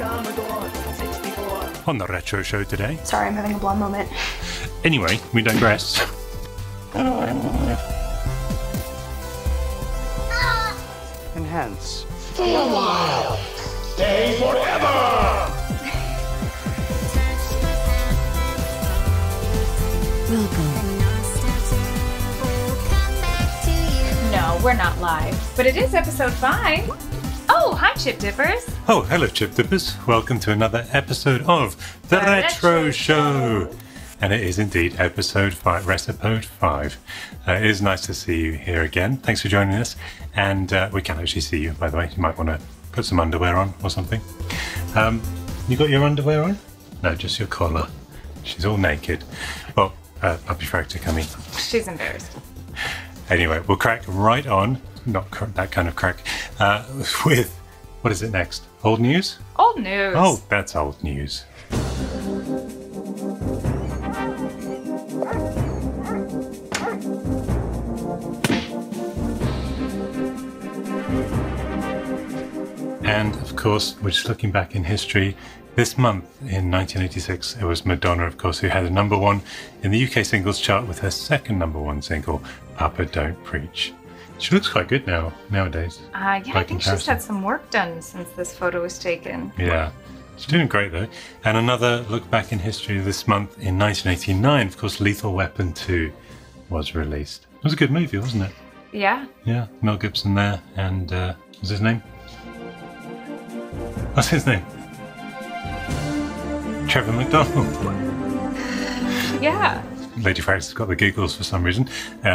Commodore 64. On the retro show today. Sorry, I'm having a blonde moment. Anyway, we digress. Enhance. Stay a while. Stay forever. No, we're not live, but it is episode 5. Oh, hi, Chip Dippers. Oh, hello, Chip Dippers. Welcome to another episode of The Retro Show. And it is indeed episode 5. It is nice to see you here again. Thanks for joining us. And we can actually see you, by the way. You might want to put some underwear on or something. You got your underwear on? No, just your collar. She's all naked. Well, Puppy Frantic, I mean. She's embarrassed. Anyway, we'll crack right on. Not that kind of crack. With, what is it next? Old news? Old news. Oh, that's old news. And of course, we're just looking back in history. This month in 1986, it was Madonna, of course, who had a #1 in the UK singles chart with her second #1 single, Papa Don't Preach. She looks quite good nowadays. Yeah, I think she's had some work done since this photo was taken. Yeah, she's doing great though. And another look back in history this month in 1989, of course, Lethal Weapon 2 was released. It was a good movie, wasn't it? Yeah. Yeah, Mel Gibson there, and what's his name? What's his name? Trevor McDonald. Yeah. Lady Francis has got the giggles for some reason.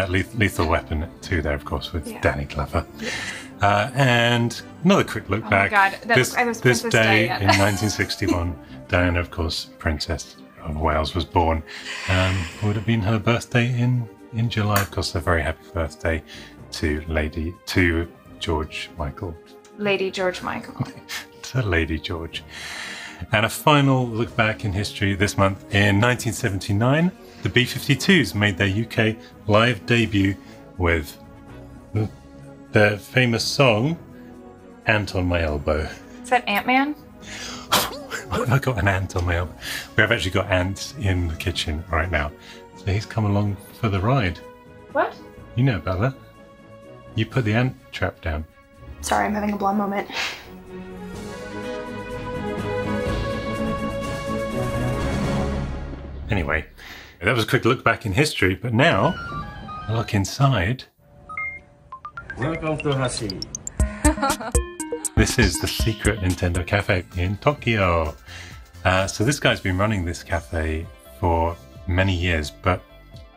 Lethal Weapon 2 there, of course, with Danny Glover. Yeah. And another quick look back. Oh my God, this day in 1961, Diana, of course, Princess of Wales, was born. Would have been her birthday in July. Of course, a very happy birthday to George Michael. Lady George Michael. To Lady George. And a final look back in history this month in 1979. The B-52s made their UK live debut with their famous song, Ant on My Elbow. Is that Ant-Man? I got an ant on my elbow. We have actually got ants in the kitchen right now. So he's come along for the ride. What? You know about that. You put the ant trap down. Sorry, I'm having a blonde moment. Anyway. That was a quick look back in history, but now, a look inside. Welcome to Hashi. This is the secret Nintendo cafe in Tokyo. So this guy's been running this cafe for many years, but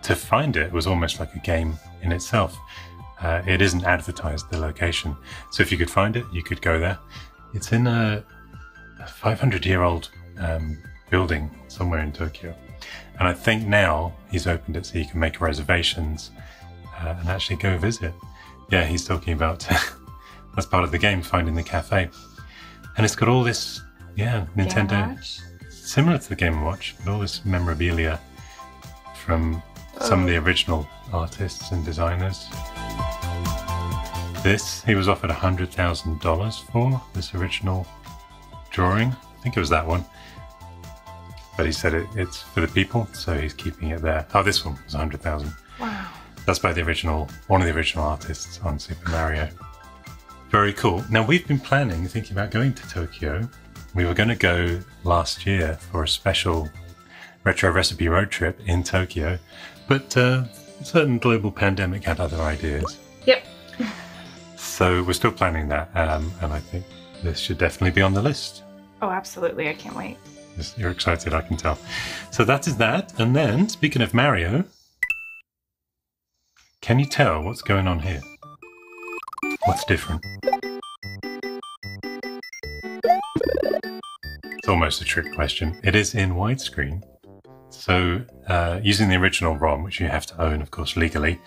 to find it was almost like a game in itself. It isn't advertised, the location. So if you could find it, you could go there. It's in a 500-year-old building somewhere in Tokyo. And I think now he's opened it so you can make reservations and actually go visit. Yeah, he's talking about that's part of the game, finding the cafe. And it's got all this, yeah, Nintendo, similar to the Game & Watch, but all this memorabilia from some of the original artists and designers. This, he was offered $100,000 for, this original drawing. I think it was that one. But he said it's for the people, so he's keeping it there. Oh, this one was $100,000. Wow. That's by one of the original artists on Super Mario. Very cool. Now, we've been thinking about going to Tokyo. We were going to go last year for a special retro recipe road trip in Tokyo, but a certain global pandemic had other ideas. Yep. So we're still planning that, and I think this should definitely be on the list. Oh, absolutely. I can't wait. You're excited, I can tell. So that is that. And then, speaking of Mario, can you tell what's going on here? What's different? It's almost a trick question. It is in widescreen. So using the original ROM, which you have to own, of course, legally,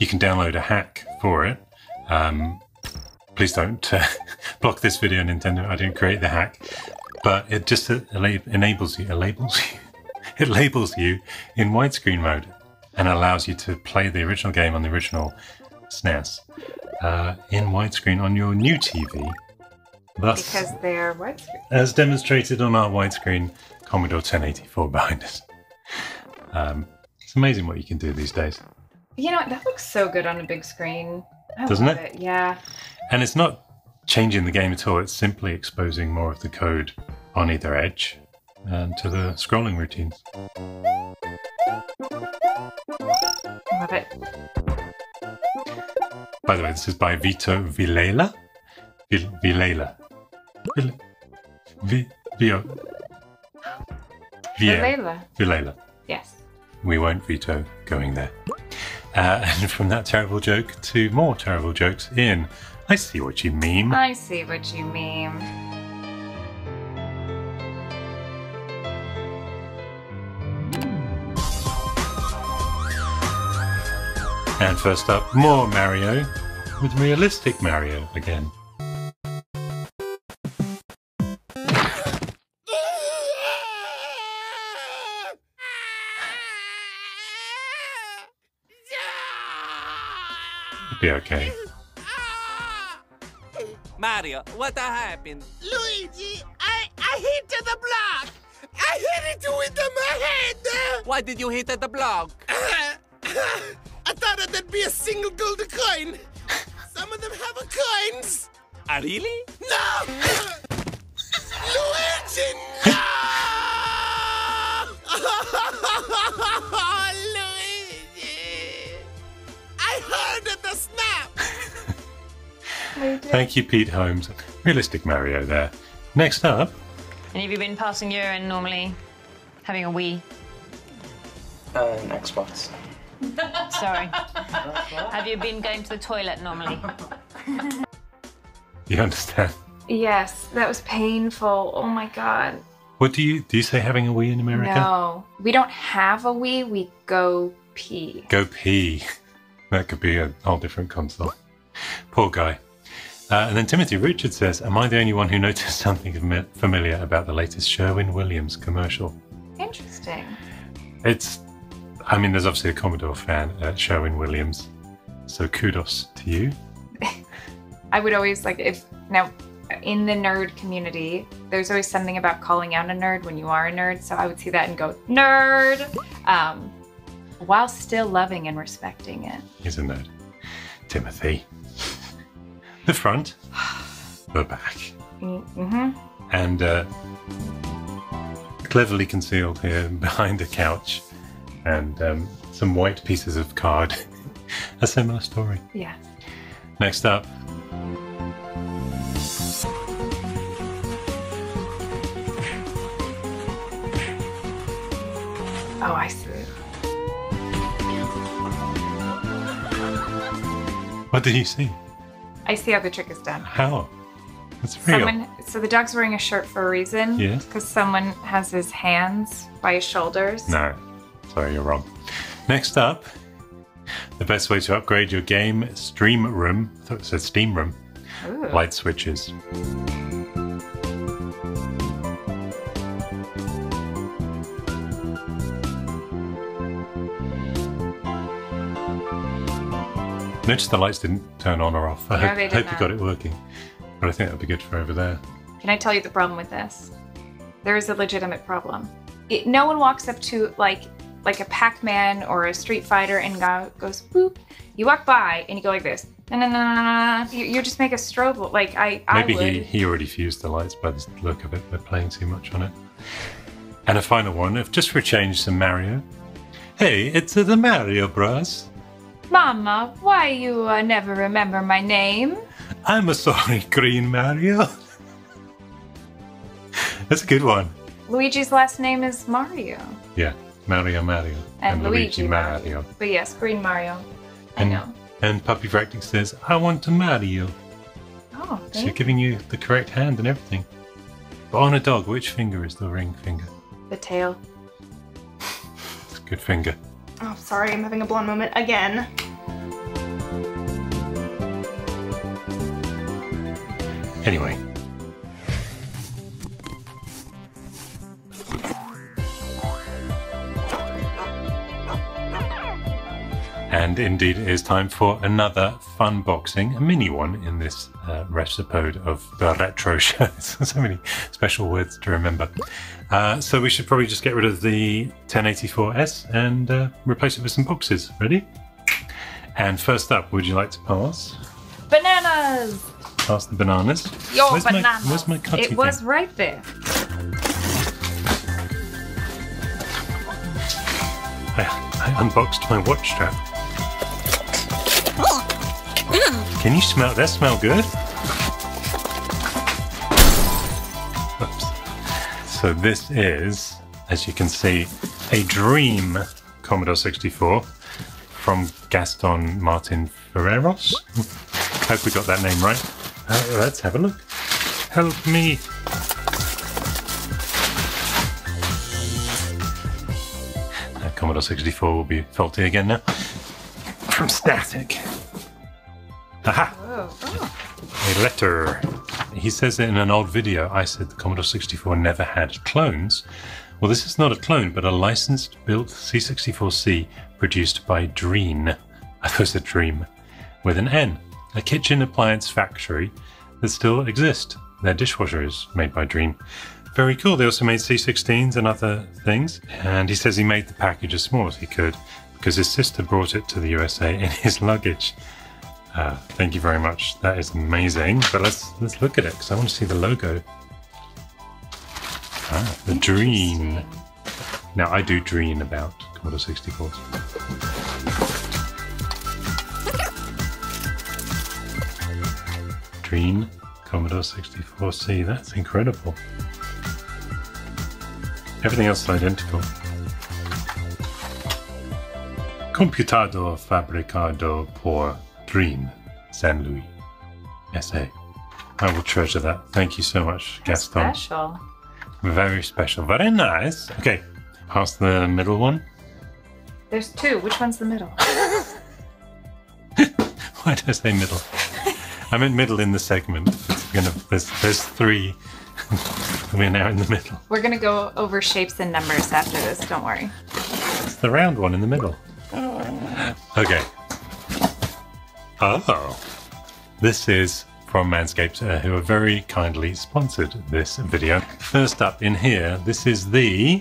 you can download a hack for it. Please don't block this video, Nintendo. I didn't create the hack. But it just labels you in widescreen mode and allows you to play the original game on the original SNES in widescreen on your new TV That's because they're widescreen. As demonstrated on our widescreen Commodore 1084 behind us. It's amazing what you can do these days. You know what? That looks so good on a big screen. Doesn't it? Yeah. And it's not changing the game at all. It's simply exposing more of the code on either edge to the scrolling routines. Love it. By the way, this is by Vito Vilela. Vilela. Yes. We won't veto going there. And from that terrible joke to more terrible jokes in I See What You Meme. I See What You Meme. And first up, more Mario with realistic Mario again. Be okay. Mario, what happened? Luigi, I hit the block. I hit it with my head. Why did you hit the block? I thought that'd be a single gold coin. Some of them have coins. Really? No. Luigi, no. Luigi, I heard the snap. Thank you, Pete Holmes. Realistic Mario there. Next up. Any of you been passing urine normally? Having a wee? Xbox. Sorry. Have you been going to the toilet normally? You understand? Yes, that was painful. Oh my god. What do you say having a wee in America? No. We don't have a wee, we go pee. Go pee. That could be a whole different concept. Poor guy. And then Timothy Richard says, am I the only one who noticed something familiar about the latest Sherwin-Williams commercial? Interesting. It's, I mean, there's obviously a Commodore fan at Sherwin-Williams, so kudos to you. I would always, like, if, now, in the nerd community, there's always something about calling out a nerd when you are a nerd, so I would see that and go, nerd, while still loving and respecting it. He's a nerd. Timothy. The front, the back, and cleverly concealed here behind a couch and some white pieces of card. A similar story. Yeah. Next up. Oh, I see. What did you see? I see how the trick is done. How? That's real. So the dog's wearing a shirt for a reason. Yes. Because someone has his hands by his shoulders. No. Sorry, you're wrong. Next up, the best way to upgrade your game stream room. I thought it said steam room. Ooh. Light switches. Notice the lights didn't turn on or off. I hope you got it working. But I think that'll be good for over there. Can I tell you the problem with this? There is a legitimate problem. No one walks up to like a Pac-Man or a Street Fighter and goes boop. You walk by and you go like this. No. You just make a strobe. Like Maybe he already fused the lights by the look of it. They're playing too much on it. And a final one, just for a change, some Mario. Hey, it's the Mario Bros. Mama, why you never remember my name? I'm a sorry green Mario. That's a good one. Luigi's last name is Mario. Yeah, Mario. And Luigi Mario. But yes, green Mario. I know. And Puppy Frantic says, I want to Mario. Oh, thank you. So giving you the correct hand and everything. But on a dog, which finger is the ring finger? The tail. It's a good finger. Oh, sorry, I'm having a blonde moment again. Anyway. And indeed, it is time for another fun boxing, a mini one in this recipe of the retro show. So many special words to remember. So we should probably just get rid of the 1084S and replace it with some boxes. Ready? And first up, would you like to pass? Bananas! Pass the bananas. Your bananas. Where's my cutty thing? It was right there. I unboxed my watch strap. Can you smell? That smell good? Oops. So this is, as you can see, a Dreem Commodore 64 from Gaston Martin Ferreros. Hope we got that name right. Let's have a look. Help me. Commodore 64 will be faulty again now. From static. Aha! Oh. A letter. He says that in an old video, I said the Commodore 64 never had clones. Well, this is not a clone, but a licensed built C64C produced by Dreem. I thought it was a dream. With an N. A kitchen appliance factory that still exists. Their dishwasher is made by Dreem. Very cool. They also made C16s and other things. And he says he made the package as small as he could because his sister brought it to the USA in his luggage. Thank you very much. That is amazing. But let's look at it because I want to see the logo. Ah, the Dreem. Now I do dream about Commodore 64s. Dreem Commodore 64C. That's incredible. Everything else is identical. Computador fabricado por Dreem, San Luis, S.A. I will treasure that. Thank you so much, Gaston. That's special. Very special. Very nice. Okay, pass the middle one. There's two. Which one's the middle? Why did I say middle? I meant middle in the segment. There's three. We're now in the middle. We're going to go over shapes and numbers after this, don't worry. It's the round one in the middle. Okay. Oh. This is from Manscaped, who have very kindly sponsored this video. First up in here, this is the...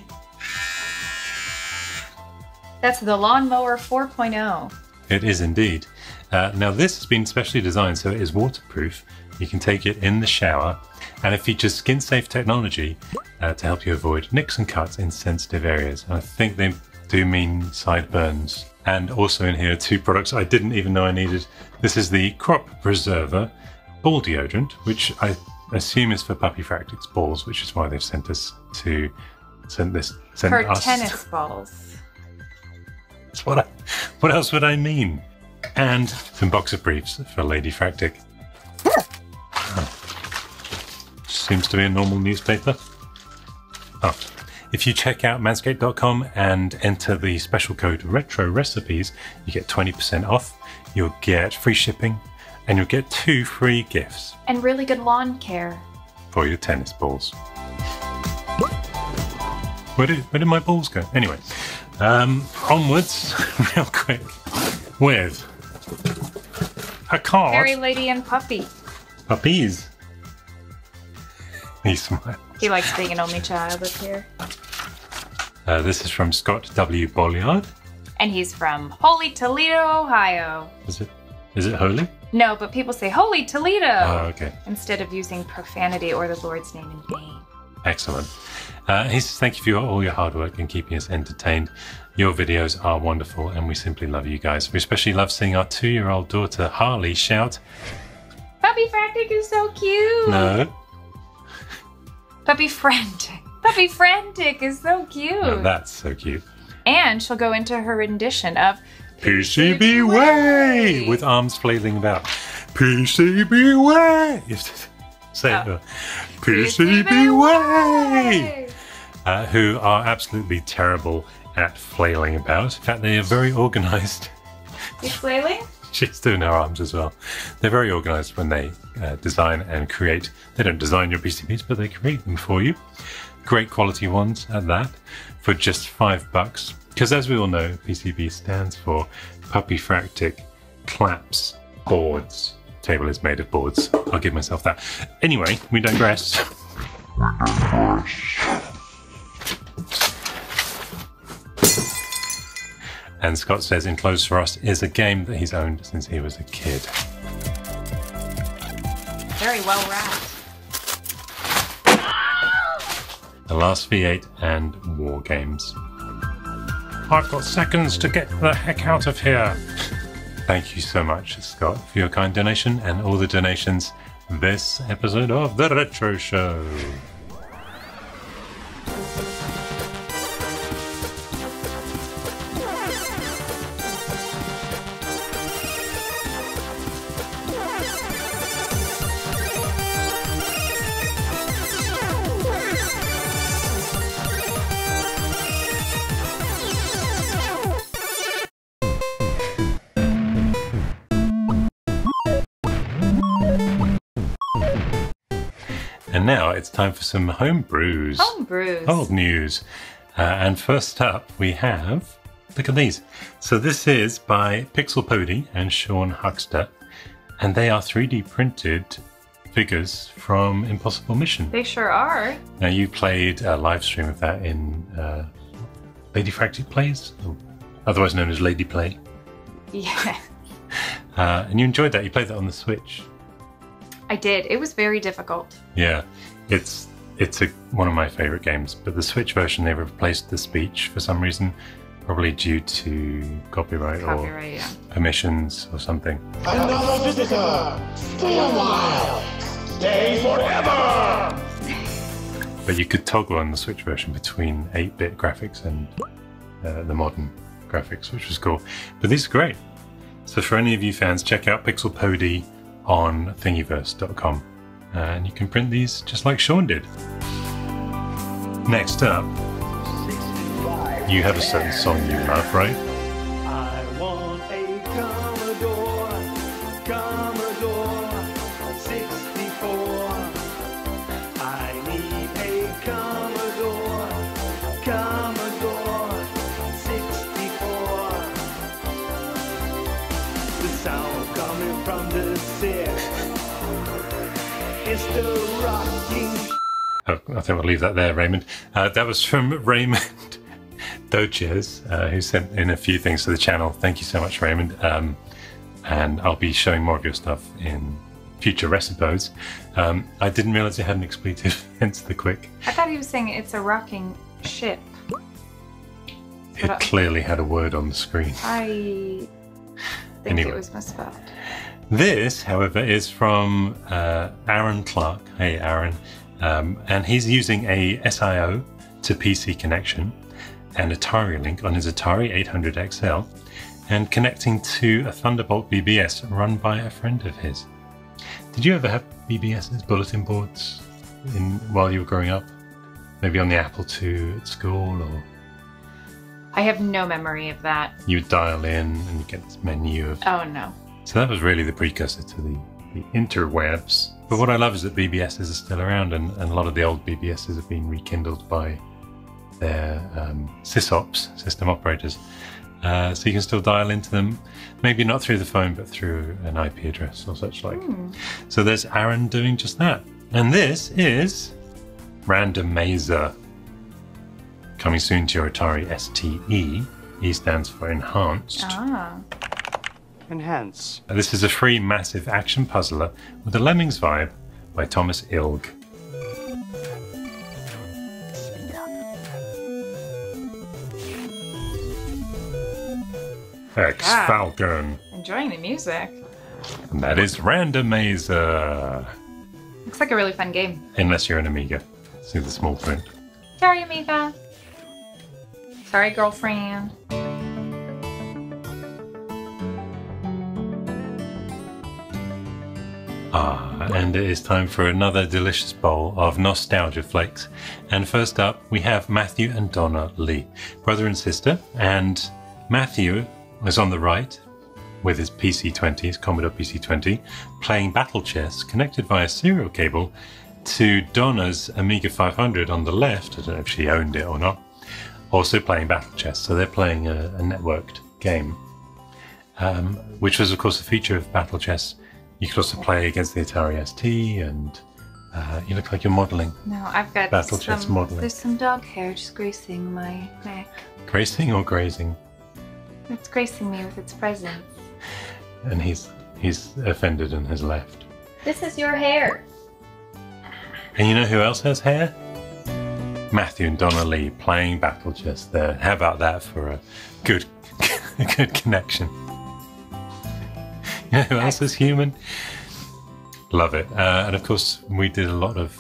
That's the Lawnmower 4.0. It is indeed. Now this has been specially designed so it is waterproof. You can take it in the shower. And it features skin-safe technology to help you avoid nicks and cuts in sensitive areas. And I think they do mean sideburns. And also in here are two products I didn't even know I needed. This is the Crop Preserver Ball Deodorant, which I assume is for Puppy Frantic's balls, which is why they've sent us to... tennis balls. That's what else would I mean? And some boxer briefs for Lady Frantic. Seems to be a normal newspaper. Oh. If you check out manscaped.com and enter the special code retro recipes, you get 20% off, you'll get free shipping, and you'll get 2 free gifts. And really good lawn care. For your tennis balls. Where did my balls go? Anyway, onwards real quick with a card. Fairy Lady and Puppy. Puppies. He smiled. He likes being an only child up here. This is from Scott W. Bolliard. And he's from Holy Toledo, Ohio. Is it holy? No, but people say Holy Toledo. Oh, okay. Instead of using profanity or the Lord's name in vain. Excellent. He says, thank you for all your hard work and keeping us entertained. Your videos are wonderful and we simply love you guys. We especially love seeing our 2-year-old daughter, Harley, shout, Puppy Frantic is so cute. No. Puppy Frantic is so cute. Oh, that's so cute. And she'll go into her rendition of PCBWay with arms flailing about. PCBWay. Say it. PCBWay. Who are absolutely terrible at flailing about. In fact, they are very organized. You flailing? She's doing her arms as well. They're very organized when they design and create. They don't design your PCBs, but they create them for you. Great quality ones at that for just $5. Because as we all know, PCB stands for Puppy Frantic Claps Boards. Table is made of boards. I'll give myself that. Anyway, we digress. And Scott says Enclosed for Us is a game that he's owned since he was a kid. Very well wrapped. The Last V8 and War Games. I've got seconds to get the heck out of here. Thank you so much, Scott, for your kind donation and all the donations this episode of The Retro Show. Now it's time for some homebrews. Homebrews. Old news. And first up we have, look at these. So this is by Pixel Pody and Sean Huckster. And they are 3D printed figures from Impossible Mission. They sure are. Now you played a live stream of that in Lady Fractic Plays, otherwise known as Lady Play. Yeah. And you enjoyed that. You played that on the Switch. I did. It was very difficult. Yeah, it's one of my favorite games, but the Switch version, they replaced the speech for some reason, probably due to copyright or yeah, permissions or something. Another visitor! Stay a while! Stay forever! But you could toggle on the Switch version between 8-bit graphics and the modern graphics, which was cool. But these are great. So for any of you fans, check out Pixel Pody on thingiverse.com, and you can print these just like Sean did. Next up, you have a certain song you love, right? I want a Commodore 64. I need a Commodore 64. The sound coming from the oh, I think we'll leave that there, Raymond. That was from Raymond Doches, who sent in a few things to the channel. Thank you so much, Raymond. And I'll be showing more of your stuff in future recipes. I didn't realize it had an expletive, hence the quick. I thought he was saying it's a rocking ship. It clearly had a word on the screen. I think it was misspelled. This, however, is from Aaron Clark. Hey, Aaron. And he's using a SIO to PC connection and Atari link on his Atari 800 XL and connecting to a Thunderbolt BBS run by a friend of his. Did you ever have BBSs, bulletin boards, while you were growing up? Maybe on the Apple II at school? Or I have no memory of that. You would dial in and you get this menu of... Oh, no. So that was really the precursor to the interwebs. But what I love is that BBSs are still around, and a lot of the old BBSs have been rekindled by their sysops, system operators. So you can still dial into them, maybe not through the phone, but through an IP address or such like. So there's Aaron doing just that. And this is Random Mazer, coming soon to your Atari STE. E stands for Enhanced. Ah. Enhance. This is a free massive action puzzler with a Lemmings vibe by Thomas Ilg. X Falcon. Enjoying the music. And that is Random Mazer. Looks like a really fun game. Unless you're an Amiga. See the small print. Sorry, Amiga. Sorry, girlfriend. Ah, and it is time for another delicious bowl of nostalgia flakes. And first up, we have Matthew and Donna Lee, brother and sister. And Matthew is on the right with his PC20, his Commodore PC20, playing Battle Chess connected via serial cable to Donna's Amiga 500 on the left. I don't know if she owned it or not, also playing Battle Chess. So they're playing a networked game, which was, of course, a feature of Battle Chess. You could also play against the Atari ST, and you look like you're modelling. No, I've got Battle Chess modelling. There's some dog hair just gracing my neck. Gracing or grazing? It's gracing me with its presence. And he's offended and has left. This is your hair. And you know who else has hair? Matthew and Donna Lee playing Battle Chess there. How about that for a good, a good connection? You know who else is human? Love it. And of course, we did a lot of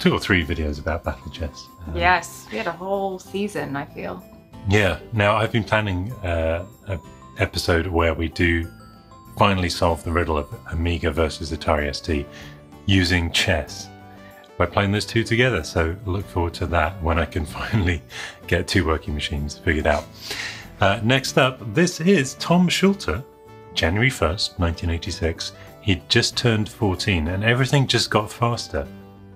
2 or 3 videos about Battle Chess. Yes, we had a whole season, I feel. Yeah. Now, I've been planning an episode where we do finally solve the riddle of Amiga versus Atari ST using chess. We're playing those two together, so look forward to that when I can finally get 2 working machines figured out. Next up, this is Tom Schulter, January 1st, 1986. He'd just turned 14 and everything just got faster.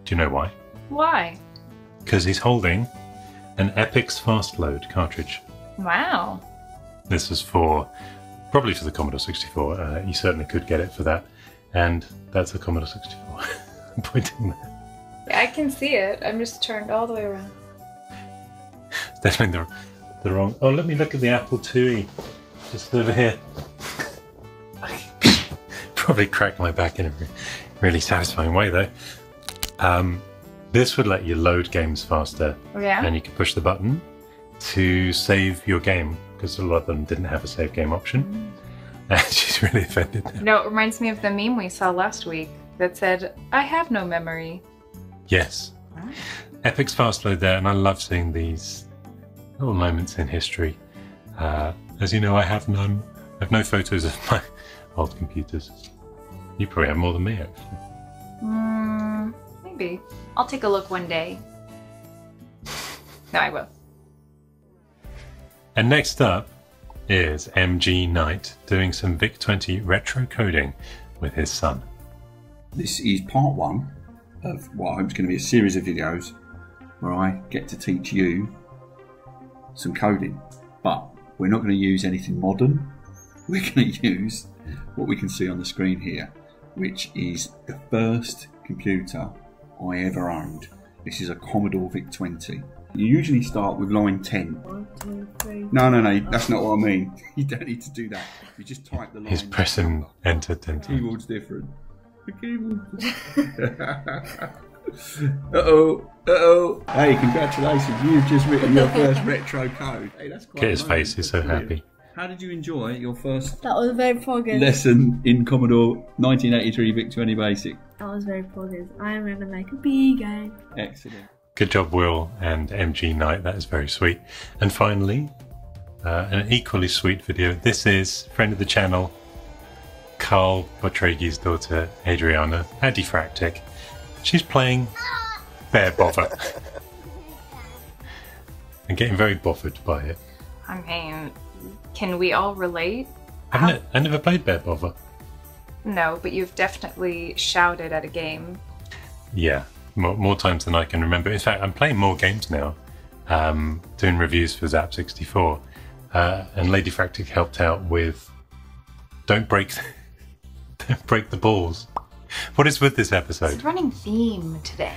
Do you know why? Why? Because he's holding an Epyx Fast Load cartridge. Wow. This was for, probably for the Commodore 64. You certainly could get it for that. And that's the Commodore 64. I'm pointing there. Yeah, I can see it. I'm just turned all the way around. It's definitely the wrong... Oh, let me look at the Apple IIe. Just over here. Probably cracked my back in a really satisfying way, though. This would let you load games faster. Yeah. And you could push the button to save your game, because a lot of them didn't have a save game option. Mm. She's really offended there. No, it reminds me of the meme we saw last week that said, I have no memory. Yes. Right. Epyx Fast Load there, and I love seeing these little moments in history. As you know, I have none. I have no photos of my old computers. You probably have more than me, actually. Mm, maybe. I'll take a look one day. No, I will. And next up is MG Knight doing some VIC-20 retro coding with his son. This is part 1 of what I hope is going to be a series of videos where I get to teach you some coding. But we're not going to use anything modern. We're going to use what we can see on the screen here, which is the first computer I ever owned. This is a Commodore VIC-20. You usually start with line 10. 1, 2, 3. No, that's not what I mean. You don't need to do that. You just type the line. He's pressing enter 10 times. The keyboard's different. The keyboard. Uh-oh. Hey, congratulations. You've just written your first retro code. Hey, that's quite nice. His face is so happy. How did you enjoy your first lesson in Commodore 1983 VIC-20 Basic? That was very progress. I remember like a bee game. Excellent. Good job, Will and MG Knight. That is very sweet. And finally, an equally sweet video. This is friend of the channel, Carl Botregi's daughter, Adriana Adifractic. She's playing Bear Bother and getting very bothered by it. I mean... Can we all relate? I never played Bear Bother. No, but you've definitely shouted at a game. Yeah, more times than I can remember. In fact, I'm playing more games now, doing reviews for Zap64. And Lady Fractic helped out with Don't Break the Balls. What is with this episode? It's a running theme today.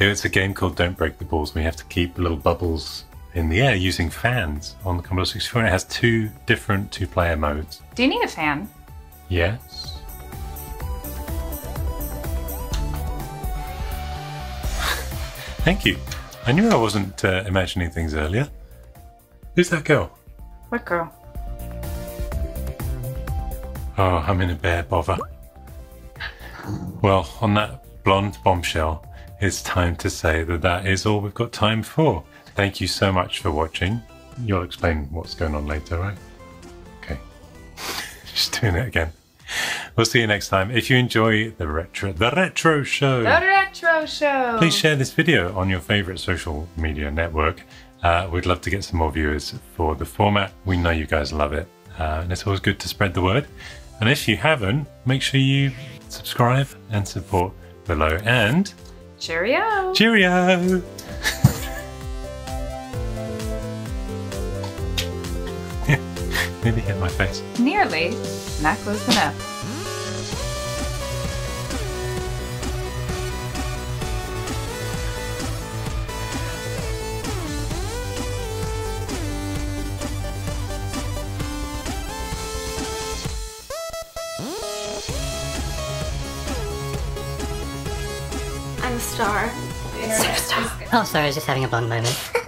It's a game called Don't Break the Balls. We have to keep little bubbles in the air using fans on the Commodore 64. It has 2 different 2-player modes. Do you need a fan? Yes. Thank you. I knew I wasn't imagining things earlier. Who's that girl? What girl? Oh, I'm in a Bear Bother. Well, on that blonde bombshell, it's time to say that that is all we've got time for. Thank you so much for watching. You'll explain what's going on later, right? Okay. Just doing it again. We'll see you next time. If you enjoy the retro show, please share this video on your favorite social media network. We'd love to get some more viewers for the format. We know you guys love it. And it's always good to spread the word. And if you haven't, make sure you subscribe and support below. And cheerio. Nearly hit my face. Nearly? Not close enough. I'm a star. Star. Oh, sorry, I was just having a blonde moment.